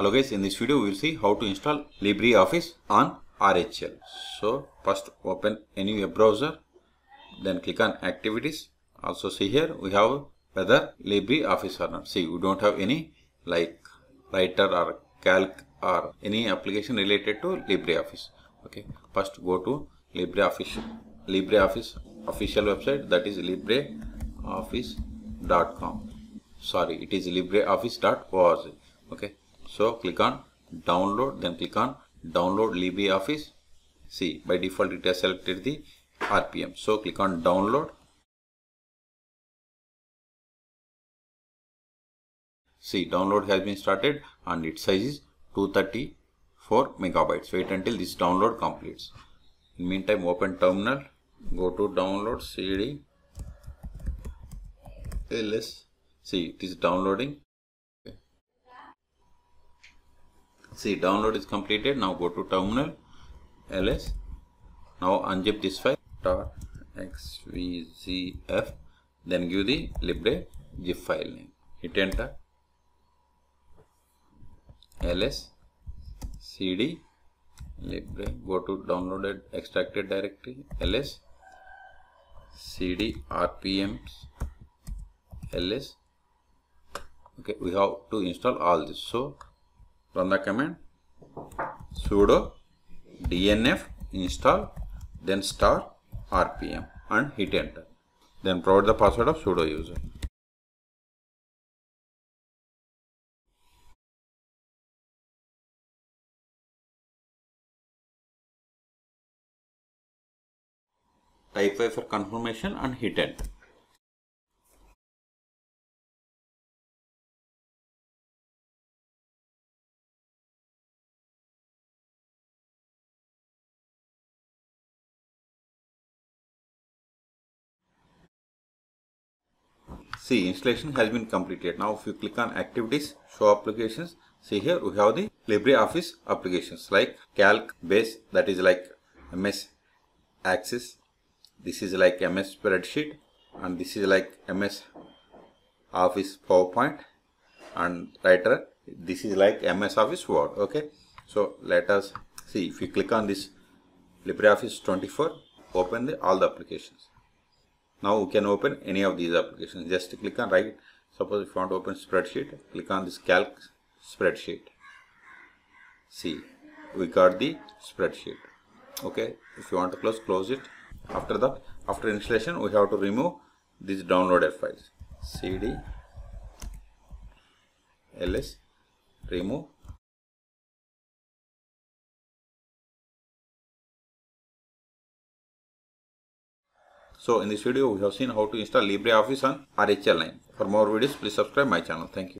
Hello guys, in this video we will see how to install LibreOffice on RHEL. So first open any web browser, then click on activities. Also see here we have whether LibreOffice or not. See, we don't have any like Writer or Calc or any application related to LibreOffice. Okay, first go to LibreOffice official website, that is libreoffice.com. Sorry, it is libreoffice.org. Okay. So click on download, then click on download LibreOffice. See, by default it has selected the RPM. So click on download. See, download has been started and its size is 234 megabytes. Wait until this download completes. In the meantime, open terminal, go to download cd ls. See, it is downloading. See, download is completed. Now go to terminal ls. Now unzip this file tar xvzf, then give the libre zip file name. Hit enter. Ls cd libre, go to downloaded extracted directory, ls cd rpms ls. Okay, we have to install all this. So run the command sudo dnf install, then star rpm and hit enter. Then provide the password of sudo user. Type Y for confirmation and hit enter. See, installation has been completed. Now if you click on activities, show applications, see here we have the LibreOffice applications like Calc Base, that is like MS Access, this is like MS Spreadsheet, and this is like MS Office PowerPoint, and Writer, this is like MS Office Word. Okay, so let us see. If you click on this LibreOffice 24, open all the applications. Now you can open any of these applications. Just click on right. Suppose if you want to open spreadsheet, click on this Calc spreadsheet. See, we got the spreadsheet. Okay. If you want to close, close it. After that, after installation, we have to remove these downloaded files. Cd ls remove. So in this video, we have seen how to install LibreOffice on RHEL 9. For more videos, please subscribe my channel. Thank you.